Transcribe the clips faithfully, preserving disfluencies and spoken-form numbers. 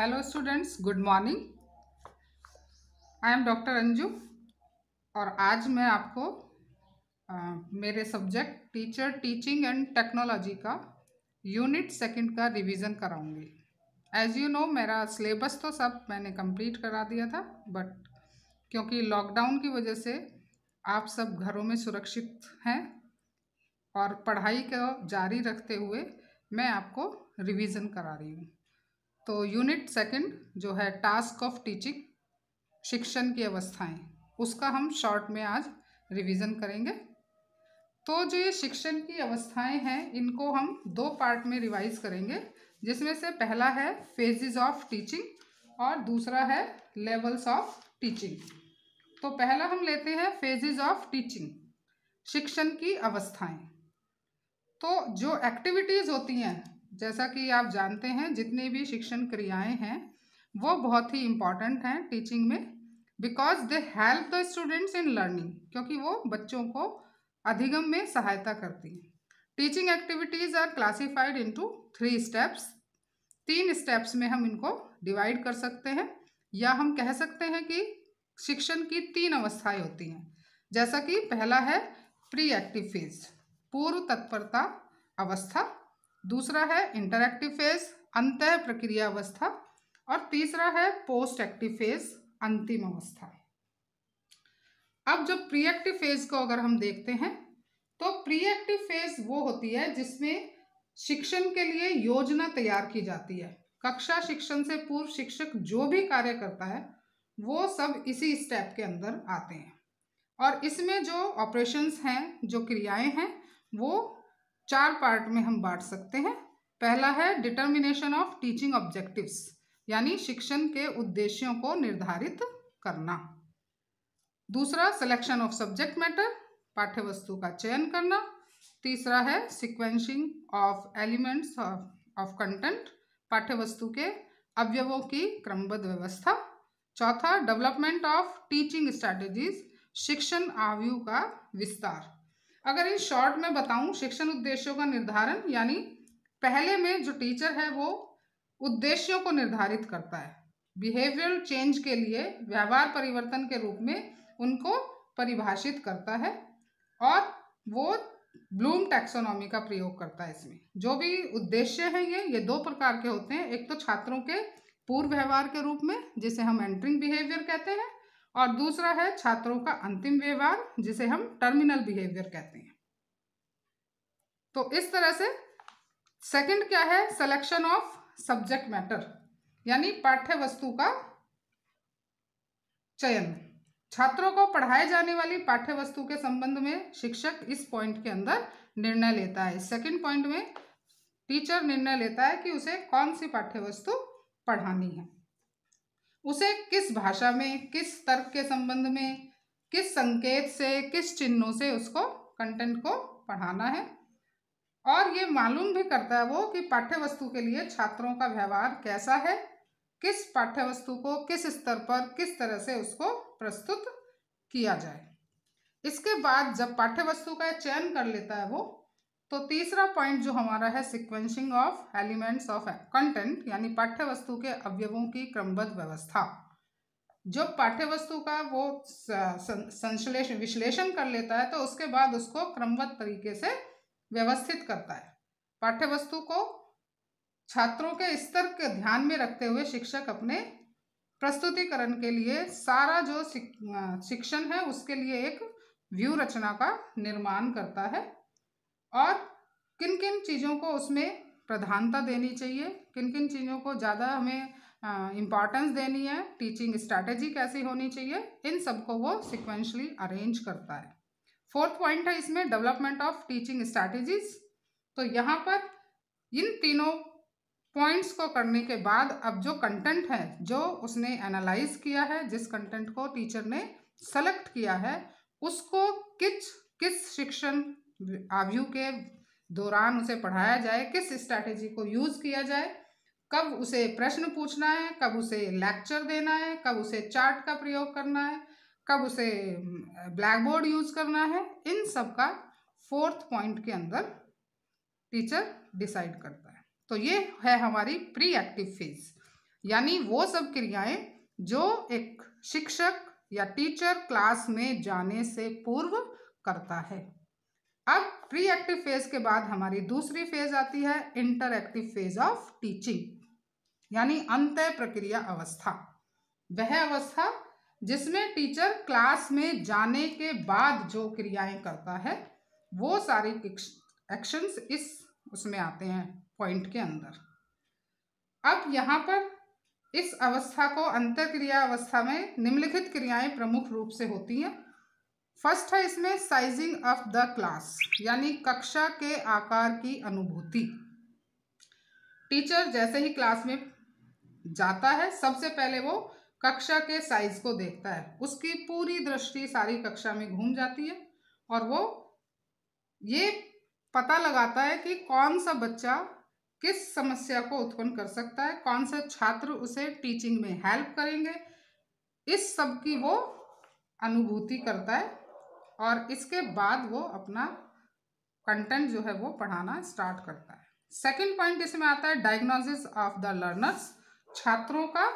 Hello students, good morning. I am doctor Anju और आज मैं आपको आ, मेरे subject teacher teaching and technology का यूनिट सेकंड का रिवीजन कराऊंगी। एज यू नो, मेरा सिलेबस तो सब मैंने कंप्लीट करा दिया था, बट क्योंकि लॉकडाउन की वजह से आप सब घरों में सुरक्षित हैं और पढ़ाई को जारी रखते हुए मैं आपको रिवीजन करा रही हूँ। तो यूनिट सेकंड जो है टास्क ऑफ टीचिंग, शिक्षण की अवस्थाएं, उसका हम शॉर्ट में आज रिवीजन करेंगे। तो जो ये शिक्षण की अवस्थाएं हैं, इनको हम दो पार्ट में रिवाइज करेंगे, जिसमें से पहला है फेजेस ऑफ टीचिंग और दूसरा है लेवल्स ऑफ टीचिंग। तो पहला हम लेते हैं फेजेस ऑफ टीचिंग, शिक्षण की अवस्थाएं। तो जो एक्टिविटीज़ होती हैं, जैसा कि आप जानते हैं, जितनी भी शिक्षण क्रियाएं हैं वो बहुत ही इम्पॉर्टेंट हैं टीचिंग में, because they help the students in learning, क्योंकि वो बच्चों को अधिगम में सहायता करती हैं। Teaching activities are classified into three steps. तीन स्टेप्स में हम इनको डिवाइड कर सकते हैं, या हम कह सकते हैं कि शिक्षण की तीन अवस्थाएं होती हैं। जैसा कि पहला है प्री एक्टिव फेज, पूर्व तत्परता अवस्था, दूसरा है इंटरएक्टिव फेज, अंतः प्रक्रिया अवस्था, और तीसरा है पोस्ट एक्टिव फेज, अंतिम अवस्था। अब जब प्री एक्टिव फेज को अगर हम देखते हैं, तो प्री एक्टिव फेज वो होती है जिसमें शिक्षण के लिए योजना तैयार की जाती है। कक्षा शिक्षण से पूर्व शिक्षक जो भी कार्य करता है वो सब इसी स्टेप के अंदर आते हैं, और इसमें जो ऑपरेशंस हैं, जो क्रियाएं हैं, वो चार पार्ट में हम बांट सकते हैं। पहला है डिटर्मिनेशन ऑफ टीचिंग ऑब्जेक्टिव्स, यानी शिक्षण के उद्देश्यों को निर्धारित करना। दूसरा सिलेक्शन ऑफ सब्जेक्ट मैटर, पाठ्य वस्तु का चयन करना। तीसरा है sequencing of elements of content, पाठ्य वस्तु के अवयवों की क्रमबद्ध व्यवस्था। चौथा, डेवलपमेंट ऑफ टीचिंग स्ट्रैटेजीज, शिक्षण आव्यूह का विस्तार। अगर इन शॉर्ट में बताऊं, शिक्षण उद्देश्यों का निर्धारण, यानी पहले में जो टीचर है वो उद्देश्यों को निर्धारित करता है। बिहेवियरल चेंज के लिए, व्यवहार परिवर्तन के रूप में उनको परिभाषित करता है, और वो ब्लूम टैक्सोनॉमी का प्रयोग करता है। इसमें जो भी उद्देश्य हैं, ये ये दो प्रकार के होते हैं। एक तो छात्रों के पूर्व व्यवहार के रूप में, जिसे हम एंटरिंग बिहेवियर कहते हैं, और दूसरा है छात्रों का अंतिम व्यवहार, जिसे हम टर्मिनल बिहेवियर कहते हैं। तो इस तरह से सेकंड क्या है, सिलेक्शन ऑफ सब्जेक्ट मैटर, यानी पाठ्य वस्तु का चयन। छात्रों को पढ़ाए जाने वाली पाठ्य वस्तु के संबंध में शिक्षक इस पॉइंट के अंदर निर्णय लेता है। सेकंड पॉइंट में टीचर निर्णय लेता है कि उसे कौन सी पाठ्य वस्तु पढ़ानी है, उसे किस भाषा में, किस तर्क के संबंध में, किस संकेत से, किस चिन्हों से उसको कंटेंट को पढ़ाना है। और ये मालूम भी करता है वो कि पाठ्य वस्तु के लिए छात्रों का व्यवहार कैसा है, किस पाठ्य वस्तु को किस स्तर पर किस तरह से उसको प्रस्तुत किया जाए। इसके बाद जब पाठ्य वस्तु का चयन कर लेता है वो, तो तीसरा पॉइंट जो हमारा है sequencing of elements of content, यानी पाठ्य वस्तु के अवयवों की क्रमबद्ध व्यवस्था। जो पाठ्य वस्तु का वो संश्लेषण विश्लेषण कर लेता है, तो उसके बाद उसको क्रमबद्ध तरीके से व्यवस्थित करता है। पाठ्य वस्तु को छात्रों के स्तर के ध्यान में रखते हुए शिक्षक अपने प्रस्तुतिकरण के लिए सारा जो शिक्षण है उसके लिए एक व्यू रचना का निर्माण करता है, और किन किन चीज़ों को उसमें प्रधानता देनी चाहिए, किन किन चीज़ों को ज़्यादा हमें इम्पॉर्टेंस देनी है, टीचिंग स्ट्रैटेजी कैसी होनी चाहिए, इन सबको वो सिक्वेंशली अरेंज करता है। फोर्थ पॉइंट है इसमें डेवलपमेंट ऑफ टीचिंग स्ट्रैटेजीज। तो यहाँ पर इन तीनों पॉइंट्स को करने के बाद अब जो कंटेंट है, जो उसने एनालाइज किया है, जिस कंटेंट को टीचर ने सेलेक्ट किया है, उसको किस किस शिक्षण आव्यू के दौरान उसे पढ़ाया जाए, किस स्ट्रैटेजी को यूज़ किया जाए, कब उसे प्रश्न पूछना है, कब उसे लेक्चर देना है, कब उसे चार्ट का प्रयोग करना है, कब उसे ब्लैक बोर्ड यूज़ करना है, इन सब का फोर्थ पॉइंट के अंदर टीचर डिसाइड करता है। तो ये है हमारी प्री एक्टिव फेज। यानी वो सब क्रियाएं जो एक शिक्षक या टीचर क्लास में जाने से पूर्व करता है। अब प्रीएक्टिव फेज के बाद हमारी दूसरी फेज आती है इंटरएक्टिव फेज ऑफ टीचिंग, यानी अंतः प्रक्रिया अवस्था। वह अवस्था जिसमें टीचर क्लास में जाने के बाद जो क्रियाएं करता है वो सारी एक्शंस इस उसमें आते हैं पॉइंट के अंदर। अब यहाँ पर इस अवस्था को अंतःक्रिया अवस्था में निम्नलिखित क्रियाएं प्रमुख रूप से होती हैं। फर्स्ट है इसमें साइजिंग ऑफ द क्लास, यानी कक्षा के आकार की अनुभूति। टीचर जैसे ही क्लास में जाता है सबसे पहले वो कक्षा के साइज को देखता है, उसकी पूरी दृष्टि सारी कक्षा में घूम जाती है और वो ये पता लगाता है कि कौन सा बच्चा किस समस्या को उत्पन्न कर सकता है, कौन से छात्र उसे टीचिंग में हेल्प करेंगे, इस सब की वो अनुभूति करता है और इसके बाद वो अपना कंटेंट जो है वो पढ़ाना स्टार्ट करता है। सेकंड पॉइंट इसमें आता है डायग्नोसिस ऑफ द लर्नर्स, छात्रों का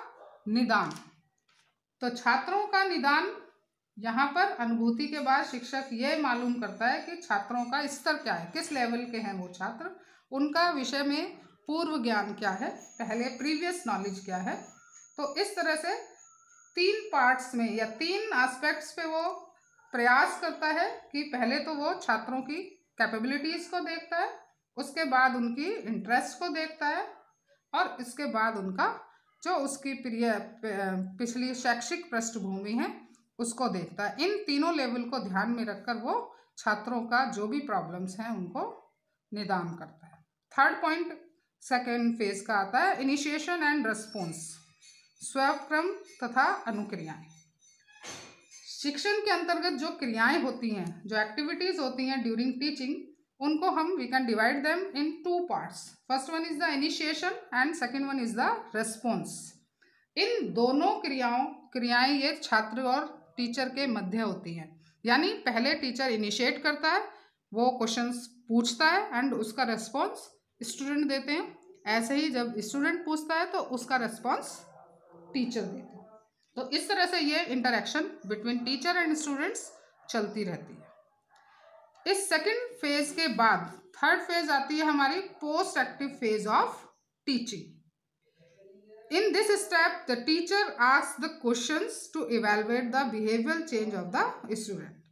निदान। तो छात्रों का निदान यहाँ पर अनुभूति के बाद शिक्षक ये मालूम करता है कि छात्रों का स्तर क्या है, किस लेवल के हैं वो छात्र, उनका विषय में पूर्व ज्ञान क्या है, पहले प्रीवियस नॉलेज क्या है। तो इस तरह से तीन पार्ट्स में या तीन एस्पेक्ट्स पे वो प्रयास करता है कि पहले तो वो छात्रों की कैपेबिलिटीज़ को देखता है, उसके बाद उनकी इंटरेस्ट को देखता है और इसके बाद उनका जो उसकी प्रिय पिछली शैक्षिक पृष्ठभूमि है उसको देखता है। इन तीनों लेवल को ध्यान में रखकर वो छात्रों का जो भी प्रॉब्लम्स हैं उनको निदान करता है। थर्ड पॉइंट सेकेंड फेज का आता है इनिशिएशन एंड रिस्पॉन्स, स्वयंक्रम तथा अनुक्रियाएं। शिक्षण के अंतर्गत जो क्रियाएं होती हैं, जो एक्टिविटीज़ होती हैं ड्यूरिंग टीचिंग, उनको हम we can divide them in two parts. First one is the initiation and second one is the response. इन दोनों क्रियाओं क्रियाएं ये छात्र और टीचर के मध्य होती हैं, यानी पहले टीचर इनिशिएट करता है, वो क्वेश्चंस पूछता है एंड उसका रेस्पॉन्स स्टूडेंट देते हैं। ऐसे ही जब स्टूडेंट पूछता है तो उसका रेस्पॉन्स टीचर देते हैं। तो इस तरह से ये interaction between teacher and students चलती रहती है। इस सेकंड फेज के बाद थर्ड फेज आती है हमारी post active phase of teaching. In this step the teacher ask the questions to evaluate the behavioural change of the student.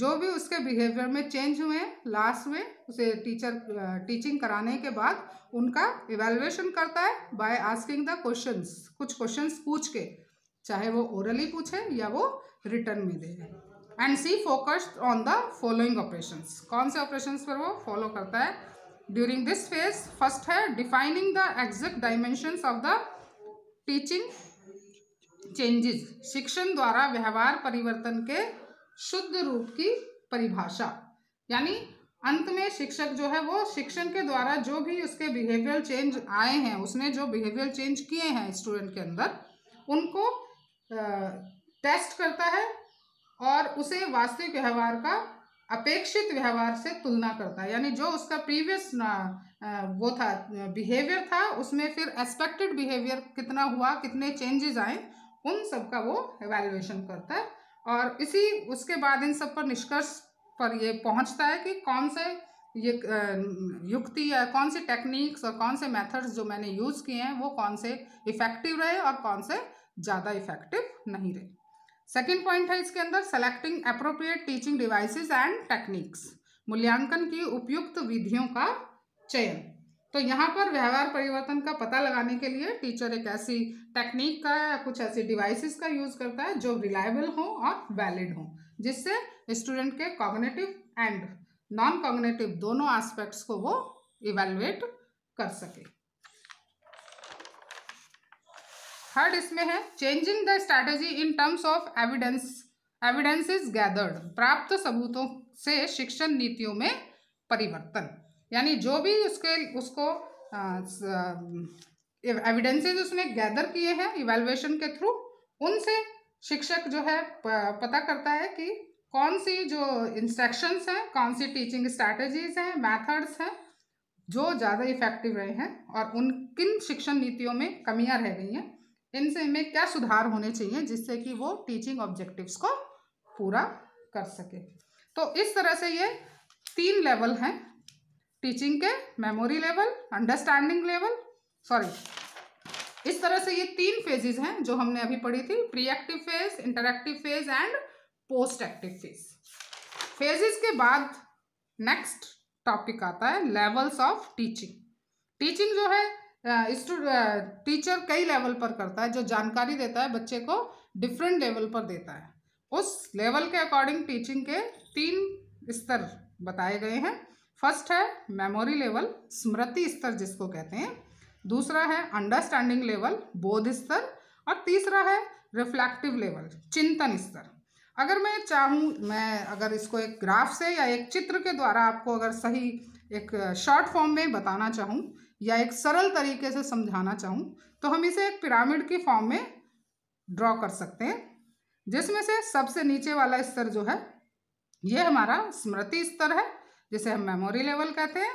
जो भी उसके बिहेवियर में चेंज हुए लास्ट में उसे टीचर टीचिंग कराने के बाद उनका इवैल्यूएशन करता है बाय आस्किंग द क्वेश्चंस, कुछ क्वेश्चंस पूछ के, चाहे वो ओरली पूछे या वो रिटर्न में दे। And C focused on the following operations, कौन से ऑपरेशंस पर वो फॉलो करता है ड्यूरिंग दिस फेज। फर्स्ट है defining the exact dimensions of the teaching changes, शिक्षण द्वारा व्यवहार परिवर्तन के शुद्ध रूप की परिभाषा। यानी अंत में शिक्षक जो है वो शिक्षण के द्वारा जो भी उसके बिहेवियर चेंज आए हैं, उसने जो बिहेवियर चेंज किए हैं स्टूडेंट के अंदर, उनको टेस्ट करता है और उसे वास्तविक व्यवहार का अपेक्षित व्यवहार से तुलना करता है। यानी जो उसका प्रीवियस वो था बिहेवियर था उसमें फिर एक्सपेक्टेड बिहेवियर कितना हुआ, कितने चेंजेस आए, उन सब का वो एवेल्युएशन करता है और इसी उसके बाद इन सब पर निष्कर्ष पर ये पहुंचता है कि कौन से ये युक्ति या कौन से टेक्निक्स और कौन से मेथड्स जो मैंने यूज़ किए हैं वो कौन से इफ़ेक्टिव रहे और कौन से ज़्यादा इफ़ेक्टिव नहीं रहे। सेकेंड पॉइंट है इसके अंदर selecting appropriate teaching devices and techniques, मूल्यांकन की उपयुक्त विधियों का चयन। तो यहाँ पर व्यवहार परिवर्तन का पता लगाने के लिए टीचर एक ऐसी टेक्निक का या कुछ ऐसी डिवाइसेस का यूज़ करता है जो रिलायबल हो और वैलिड हो, जिससे स्टूडेंट के कॉग्निटिव एंड नॉन कॉग्निटिव दोनों एस्पेक्ट्स को वो इवेलुएट कर सके। थर्ड इसमें है changing the strategy in terms of evidence, evidence is gathered, प्राप्त सबूतों से शिक्षण नीतियों में परिवर्तन। यानी जो भी उसके उसको एविडेंसेज उसने गैदर किए हैं इवेल्युएशन के थ्रू, उनसे शिक्षक जो है पता करता है कि कौन सी जो इंस्ट्रक्शंस हैं, कौन सी टीचिंग स्ट्रैटेजीज हैं, मैथड्स हैं, जो ज़्यादा इफेक्टिव रहे हैं और उन किन शिक्षण नीतियों में कमियां रह गई हैं, इनसे हमें क्या सुधार होने चाहिए जिससे कि वो टीचिंग ऑब्जेक्टिव्स को पूरा कर सके। तो इस तरह से ये तीन लेवल हैं टीचिंग के, memory level, understanding level, sorry इस तरह से ये तीन फेजेस हैं जो हमने अभी पढ़ी थी, pre active phase, interactive phase and post active phase. Phases के बाद नेक्स्ट टॉपिक आता है लेवल्स ऑफ टीचिंग। टीचिंग जो है टीचर कई लेवल पर करता है, जो जानकारी देता है बच्चे को डिफरेंट लेवल पर देता है। उस लेवल के अकॉर्डिंग टीचिंग के तीन स्तर बताए गए हैं। फर्स्ट है मेमोरी लेवल, स्मृति स्तर जिसको कहते हैं, दूसरा है अंडरस्टैंडिंग लेवल, बोध स्तर, और तीसरा है रिफ्लेक्टिव लेवल, चिंतन स्तर। अगर मैं चाहूँ, मैं अगर इसको एक ग्राफ से या एक चित्र के द्वारा आपको अगर सही एक शॉर्ट फॉर्म में बताना चाहूँ या एक सरल तरीके से समझाना चाहूँ तो हम इसे एक पिरामिड की फॉर्म में ड्रॉ कर सकते हैं, जिसमें से सबसे नीचे वाला स्तर जो है ये हमारा स्मृति स्तर है जिसे हम मेमोरी लेवल कहते हैं,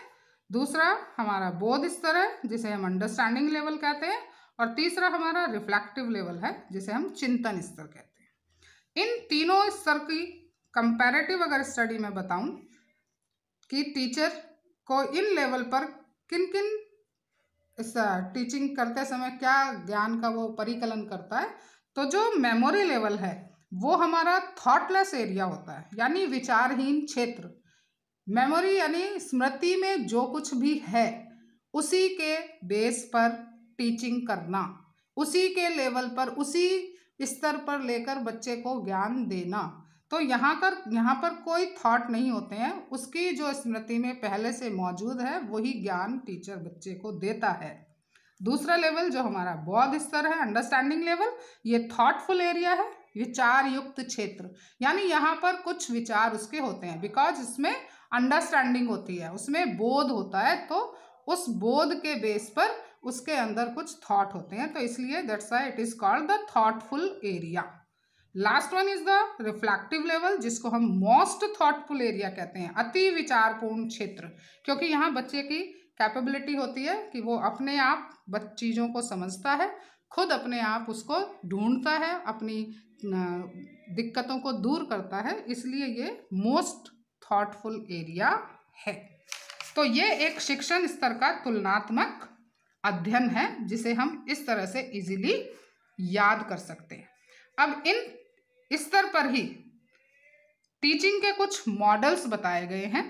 दूसरा हमारा बोध स्तर है जिसे हम अंडरस्टैंडिंग लेवल कहते हैं, और तीसरा हमारा रिफ्लेक्टिव लेवल है जिसे हम चिंतन स्तर कहते हैं। इन तीनों स्तर की कंपैरेटिव अगर स्टडी में बताऊं कि टीचर को इन लेवल पर किन किन इस टीचिंग करते समय क्या ज्ञान का वो परिकलन करता है, तो जो मेमोरी लेवल है वो हमारा थॉटलेस एरिया होता है, यानी विचारहीन क्षेत्र। मेमोरी यानी स्मृति में जो कुछ भी है उसी के बेस पर टीचिंग करना, उसी के लेवल पर, उसी स्तर पर लेकर बच्चे को ज्ञान देना। तो यहाँ कर यहाँ पर कोई थॉट नहीं होते हैं, उसकी जो स्मृति में पहले से मौजूद है वही ज्ञान टीचर बच्चे को देता है। दूसरा लेवल जो हमारा बौद्ध स्तर है, अंडरस्टैंडिंग लेवल, ये थॉटफुल एरिया है, विचार युक्त क्षेत्र, यानी यहाँ पर कुछ विचार उसके होते हैं, बिकॉज इसमें अंडरस्टैंडिंग होती है, उसमें बोध होता है, तो उस बोध के बेस पर उसके अंदर कुछ थॉट होते हैं, तो इसलिए that's why it is called the thoughtful area. Last one is the reflective level, जिसको हम मोस्ट थॉटफुल एरिया कहते हैं, अति विचारपूर्ण क्षेत्र, क्योंकि यहाँ बच्चे की कैपेबिलिटी होती है कि वो अपने आप चीज़ों को समझता है, खुद अपने आप उसको ढूंढता है, अपनी दिक्कतों को दूर करता है, इसलिए ये मोस्ट थॉटफुल एरिया है। तो ये एक शिक्षण स्तर का तुलनात्मक अध्ययन है जिसे हम इस तरह से इजीली याद कर सकते हैं। अब इन स्तर पर ही टीचिंग के कुछ मॉडल्स बताए गए हैं,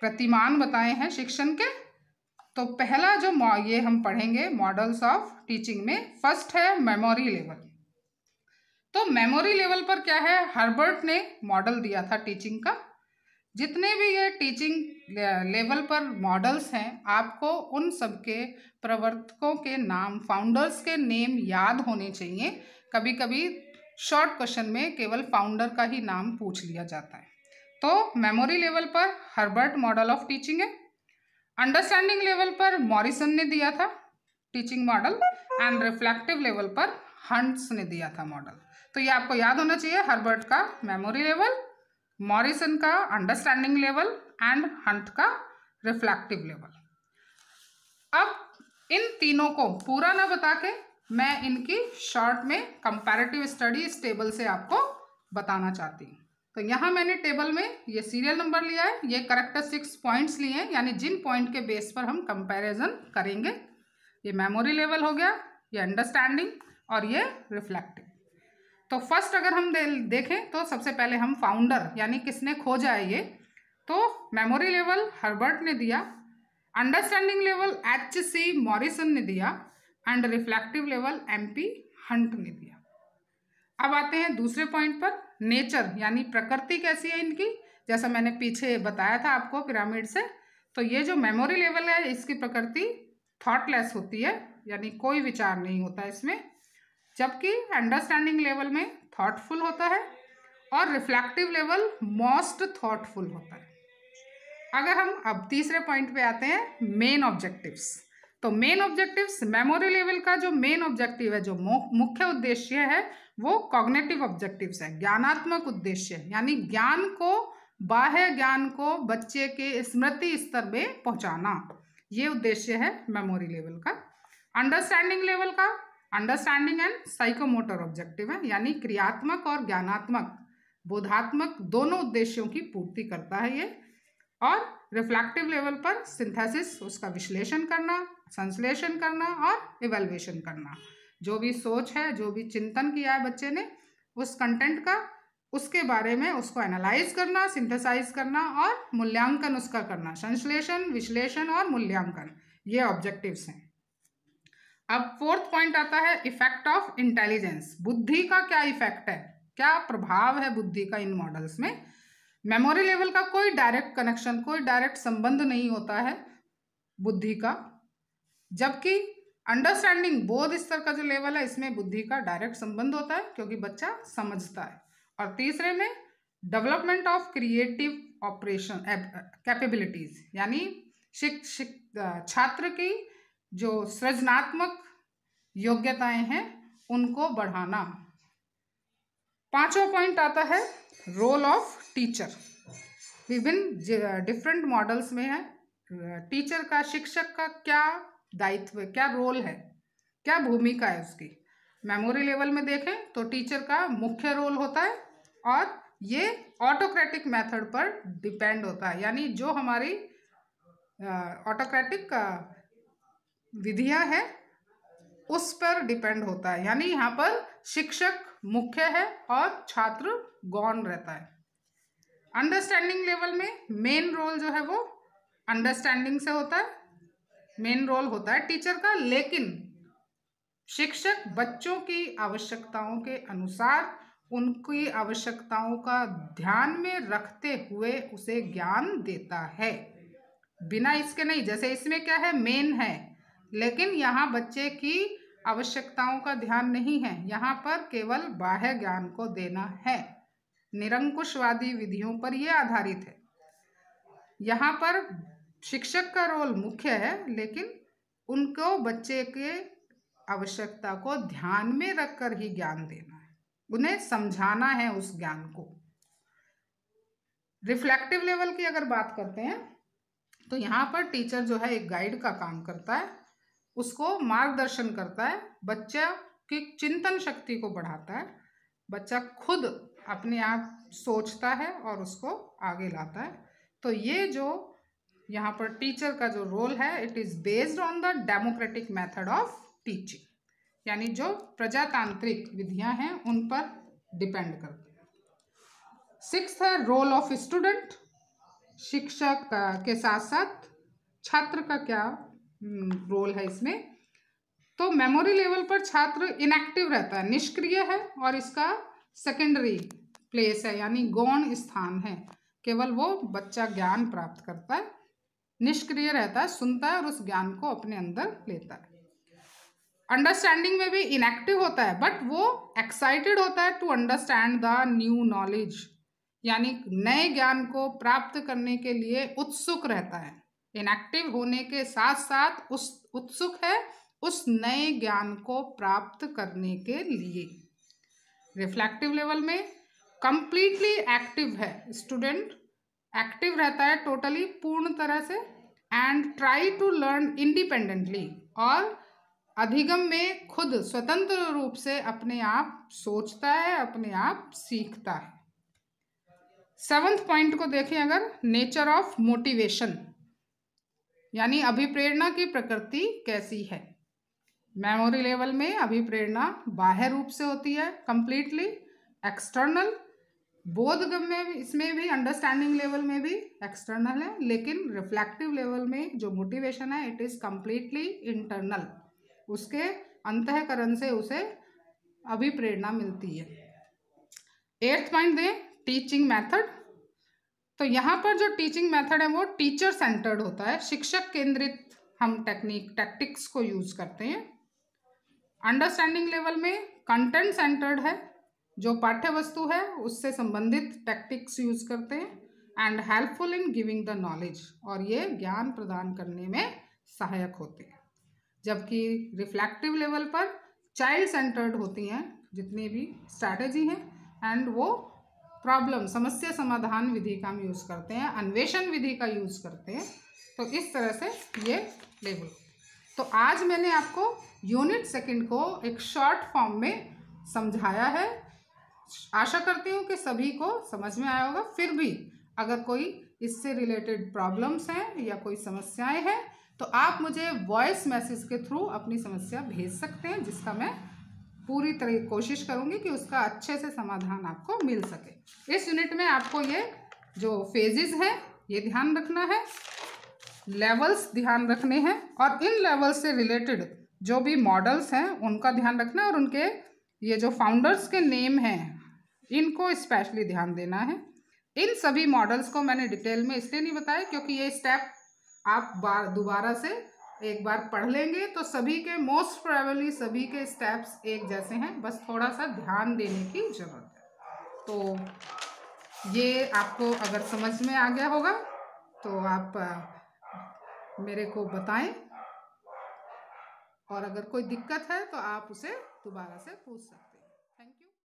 प्रतिमान बताए हैं शिक्षण के। तो पहला जो ये हम पढ़ेंगे मॉडल्स ऑफ टीचिंग में, फर्स्ट है मेमोरी लेवल। तो मेमोरी लेवल पर क्या है, हर्बर्ट ने मॉडल दिया था टीचिंग का। जितने भी ये टीचिंग लेवल पर मॉडल्स हैं, आपको उन सबके प्रवर्तकों के नाम, फाउंडर्स के नेम याद होने चाहिए। कभी कभी शॉर्ट क्वेश्चन में केवल फाउंडर का ही नाम पूछ लिया जाता है। तो मेमोरी लेवल पर हर्बर्ट मॉडल ऑफ टीचिंग है। अंडरस्टैंडिंग लेवल पर मॉरिसन ने दिया था teaching model, and reflective level पर हंट्स ने दिया था मॉडल। तो ये आपको याद होना चाहिए, हर्बर्ट का मेमोरी लेवल, मॉरिसन का अंडरस्टैंडिंग लेवल एंड हंट का रिफ्लेक्टिव लेवल। अब इन तीनों को पूरा ना बता के मैं इनकी शॉर्ट में कंपैरेटिव स्टडी इस टेबल से आपको बताना चाहती हूँ। तो यहाँ मैंने टेबल में ये सीरियल नंबर लिया है, ये करैक्टरिस्टिक्स पॉइंट्स लिए हैं, यानी जिन पॉइंट के बेस पर हम कंपैरिजन करेंगे। ये मेमोरी लेवल हो गया, ये अंडरस्टैंडिंग और ये रिफ्लेक्टिव। तो फर्स्ट अगर हम दे, देखें तो सबसे पहले हम फाउंडर यानी किसने खोजा है ये, तो मेमोरी लेवल हर्बर्ट ने दिया, understanding level H C Morrison ने दिया, and reflective level M P Hunt ने दिया। अब आते हैं दूसरे पॉइंट पर, नेचर यानी प्रकृति कैसी है इनकी। जैसा मैंने पीछे बताया था आपको पिरामिड से, तो ये जो मेमोरी लेवल है इसकी प्रकृति थॉटलेस होती है, यानी कोई विचार नहीं होता इसमें, जबकि अंडरस्टैंडिंग लेवल में थॉटफुल होता है और रिफ्लेक्टिव लेवल मोस्ट थॉटफुल होता है। अगर हम अब तीसरे पॉइंट पे आते हैं, मेन ऑब्जेक्टिव्स। तो मेन ऑब्जेक्टिव्स, मेमोरी लेवल का जो मेन ऑब्जेक्टिव है, जो मुख्य उद्देश्य है, वो कॉग्निटिव ऑब्जेक्टिव्स है, ज्ञानात्मक उद्देश्य, यानी ज्ञान को बाह्य ज्ञान को बच्चे के स्मृति स्तर में पहुंचाना, ये उद्देश्य है मेमोरी लेवल का। अंडरस्टैंडिंग लेवल का, अंडरस्टैंडिंग एंड साइकोमोटर ऑब्जेक्टिव है, यानी क्रियात्मक और ज्ञानात्मक, बोधात्मक दोनों उद्देश्यों की पूर्ति करता है ये। और रिफ्लेक्टिव लेवल पर सिंथेसिस, उसका विश्लेषण करना, संश्लेषण करना और इवेल्युएशन करना। जो भी सोच है, जो भी चिंतन किया है बच्चे ने उस कंटेंट का, उसके बारे में उसको एनालाइज करना, सिंथेसाइज करना और मूल्यांकन उसका करना, संश्लेषण, विश्लेषण और मूल्यांकन, ये ऑब्जेक्टिव्स हैं। अब फोर्थ पॉइंट आता है इफेक्ट ऑफ इंटेलिजेंस, बुद्धि का क्या इफेक्ट है, क्या प्रभाव है बुद्धि का इन मॉडल्स में। मेमोरी लेवल का कोई डायरेक्ट कनेक्शन, कोई डायरेक्ट संबंध नहीं होता है बुद्धि का, जबकि अंडरस्टैंडिंग, बोध स्तर का जो लेवल है, इसमें बुद्धि का डायरेक्ट संबंध होता है क्योंकि बच्चा समझता है। और तीसरे में development of creative operation capabilities, यानी शिक, शिक, छात्र की जो सृजनात्मक योग्यताएं हैं उनको बढ़ाना। पांचवा पॉइंट आता है रोल ऑफ टीचर, विभिन्न डिफरेंट मॉडल्स में है टीचर का, शिक्षक का क्या दायित्व, क्या रोल है, क्या भूमिका है उसकी। मेमोरी लेवल में देखें तो टीचर का मुख्य रोल होता है और ये ऑटोक्रेटिक मेथड पर डिपेंड होता है, यानी जो हमारी ऑटोक्रेटिक विधियां हैं उस पर डिपेंड होता है, यानी यहाँ पर शिक्षक मुख्य है और छात्र गौण रहता है। अंडरस्टैंडिंग लेवल में मेन रोल जो है वो अंडरस्टैंडिंग से होता है, मेन रोल होता है टीचर का, लेकिन शिक्षक बच्चों की आवश्यकताओं के अनुसार उनकी आवश्यकताओं का ध्यान में रखते हुए उसे ज्ञान देता है, बिना इसके नहीं। जैसे इसमें क्या है, मेन है, लेकिन यहाँ बच्चे की आवश्यकताओं का ध्यान नहीं है, यहाँ पर केवल बाह्य ज्ञान को देना है। निरंकुशवादी विधियों पर यह आधारित है, यहाँ पर शिक्षक का रोल मुख्य है लेकिन उनको बच्चे के आवश्यकता को ध्यान में रखकर ही ज्ञान देना है, उन्हें समझाना है उस ज्ञान को। रिफ्लेक्टिव लेवल की अगर बात करते हैं तो यहाँ पर टीचर जो है एक गाइड का काम करता है, उसको मार्गदर्शन करता है, बच्चा की चिंतन शक्ति को बढ़ाता है, बच्चा खुद अपने आप सोचता है और उसको आगे लाता है। तो ये जो यहाँ पर टीचर का जो रोल है, it is based on the democratic method of teaching, यानी जो प्रजातांत्रिक विधियाँ हैं उन पर डिपेंड करती है। सिक्स्थ है रोल ऑफ स्टूडेंट, शिक्षक के साथ साथ छात्र का क्या रोल है इसमें। तो मेमोरी लेवल पर छात्र इनएक्टिव रहता है, निष्क्रिय है और इसका सेकेंडरी प्लेस है, यानी गौण स्थान है, केवल वो बच्चा ज्ञान प्राप्त करता है, निष्क्रिय रहता है, सुनता है और उस ज्ञान को अपने अंदर लेता है। अंडरस्टैंडिंग में भी इनएक्टिव होता है बट वो एक्साइटेड होता है to understand the new knowledge, यानी नए ज्ञान को प्राप्त करने के लिए उत्सुक रहता है। इनएक्टिव होने के साथ साथ उस उत्सुक है उस नए ज्ञान को प्राप्त करने के लिए। रिफ्लेक्टिव लेवल में कंप्लीटली एक्टिव है स्टूडेंट, एक्टिव रहता है टोटली, पूर्ण तरह से, and try to learn independently, और अधिगम में खुद स्वतंत्र रूप से अपने आप सोचता है, अपने आप सीखता है। सेवंथ पॉइंट को देखें अगर, नेचर ऑफ मोटिवेशन, यानी अभिप्रेरणा की प्रकृति कैसी है। मेमोरी लेवल में अभिप्रेरणा बाह्य रूप से होती है, कंप्लीटली एक्सटर्नल। बोधगम्य में भी, इसमें भी, अंडरस्टैंडिंग लेवल में भी एक्सटर्नल है, लेकिन रिफ्लेक्टिव लेवल में जो मोटिवेशन है इट इज़ कंप्लीटली इंटरनल, उसके अंतःकरण से उसे अभिप्रेरणा मिलती है। Eighth point then teaching method, तो यहाँ पर जो टीचिंग मेथड है वो टीचर सेंटर्ड होता है, शिक्षक केंद्रित हम टेक्निक टैक्टिक्स को यूज़ करते हैं। अंडरस्टैंडिंग लेवल में कंटेंट सेंटर्ड है, जो पाठ्य वस्तु है उससे संबंधित टैक्टिक्स यूज़ करते हैं, and helpful in giving the knowledge, और ये ज्ञान प्रदान करने में सहायक होते हैं। जबकि रिफ्लेक्टिव लेवल पर चाइल्ड सेंटर्ड होती हैं जितनी भी स्ट्रैटेजी हैं, एंड वो प्रॉब्लम समस्या समाधान विधि का हम यूज करते हैं, अन्वेषण विधि का यूज करते हैं। तो इस तरह से ये लेबल। तो आज मैंने आपको यूनिट सेकंड को एक शॉर्ट फॉर्म में समझाया है। आशा करती हूँ कि सभी को समझ में आया होगा। फिर भी अगर कोई इससे रिलेटेड प्रॉब्लम्स हैं या कोई समस्याएं हैं तो आप मुझे वॉइस मैसेज के थ्रू अपनी समस्या भेज सकते हैं, जिसका मैं पूरी तरह कोशिश करूँगी कि उसका अच्छे से समाधान आपको मिल सके। इस यूनिट में आपको ये जो फेजेस हैं ये ध्यान रखना है, लेवल्स ध्यान रखने हैं, और इन लेवल्स से रिलेटेड जो भी मॉडल्स हैं उनका ध्यान रखना है, और उनके ये जो फाउंडर्स के नेम हैं इनको स्पेशली ध्यान देना है। इन सभी मॉडल्स को मैंने डिटेल में इसलिए नहीं बताया क्योंकि ये स्टेप आप बार दोबारा से एक बार पढ़ लेंगे तो सभी के मोस्ट प्रोबेबली सभी के स्टेप्स एक जैसे हैं, बस थोड़ा सा ध्यान देने की ज़रूरत है। तो ये आपको अगर समझ में आ गया होगा तो आप मेरे को बताएं, और अगर कोई दिक्कत है तो आप उसे दोबारा से पूछ सकते हैं।